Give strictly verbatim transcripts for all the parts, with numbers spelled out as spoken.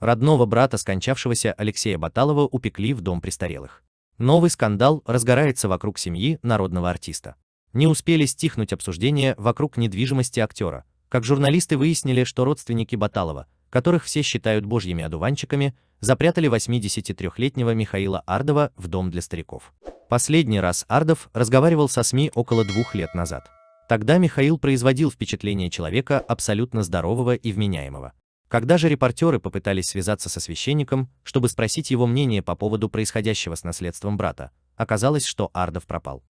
Родного брата скончавшегося Алексея Баталова упекли в дом престарелых. Новый скандал разгорается вокруг семьи народного артиста. Не успели стихнуть обсуждения вокруг недвижимости актера, как журналисты выяснили, что родственники Баталова, которых все считают божьими одуванчиками, запрятали восьмидесятитрёхлетнего Михаила Ардова в дом для стариков. Последний раз Ардов разговаривал со СМИ около двух лет назад. Тогда Михаил производил впечатление человека абсолютно здорового и вменяемого. Когда же репортеры попытались связаться со священником, чтобы спросить его мнение по поводу происходящего с наследством брата, оказалось, что Ардов пропал.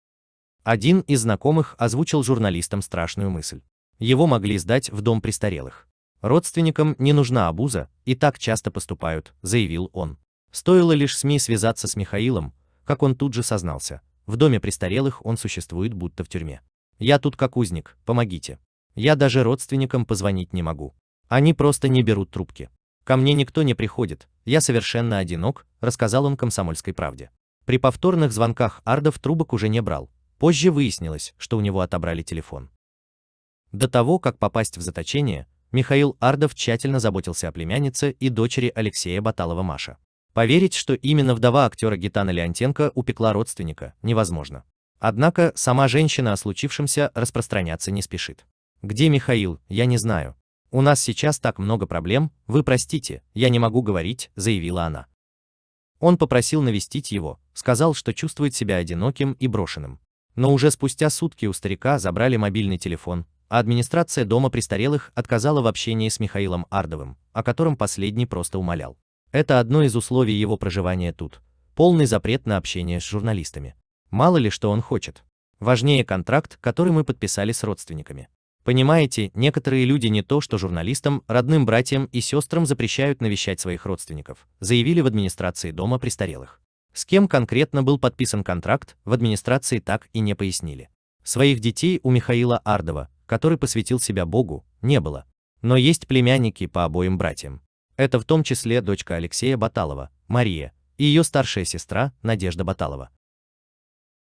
Один из знакомых озвучил журналистам страшную мысль. Его могли сдать в дом престарелых. «Родственникам не нужна обуза, и так часто поступают», — заявил он. Стоило лишь СМИ связаться с Михаилом, как он тут же сознался. В доме престарелых он существует будто в тюрьме. «Я тут как узник, помогите. Я даже родственникам позвонить не могу. Они просто не берут трубки. Ко мне никто не приходит, я совершенно одинок», – рассказал он «Комсомольской правде». При повторных звонках Ардов трубок уже не брал. Позже выяснилось, что у него отобрали телефон. До того, как попасть в заточение, Михаил Ардов тщательно заботился о племяннице и дочери Алексея Баталова Маше. Поверить, что именно вдова актера Гитана Леонтенко упекла родственника, невозможно. Однако сама женщина о случившемся распространяться не спешит. «Где Михаил, я не знаю. У нас сейчас так много проблем, вы простите, я не могу говорить», — заявила она. Он попросил навестить его, сказал, что чувствует себя одиноким и брошенным. Но уже спустя сутки у старика забрали мобильный телефон, а администрация дома престарелых отказала в общении с Михаилом Ардовым, о котором последний просто умолял. Это одно из условий его проживания тут – полный запрет на общение с журналистами. Мало ли что он хочет. Важнее контракт, который мы подписали с родственниками. Понимаете, некоторые люди не то что журналистам, родным братьям и сестрам запрещают навещать своих родственников, заявили в администрации дома престарелых. С кем конкретно был подписан контракт, в администрации так и не пояснили. Своих детей у Михаила Ардова, который посвятил себя Богу, не было. Но есть племянники по обоим братьям. Это в том числе дочка Алексея Баталова, Мария, и ее старшая сестра Надежда Баталова.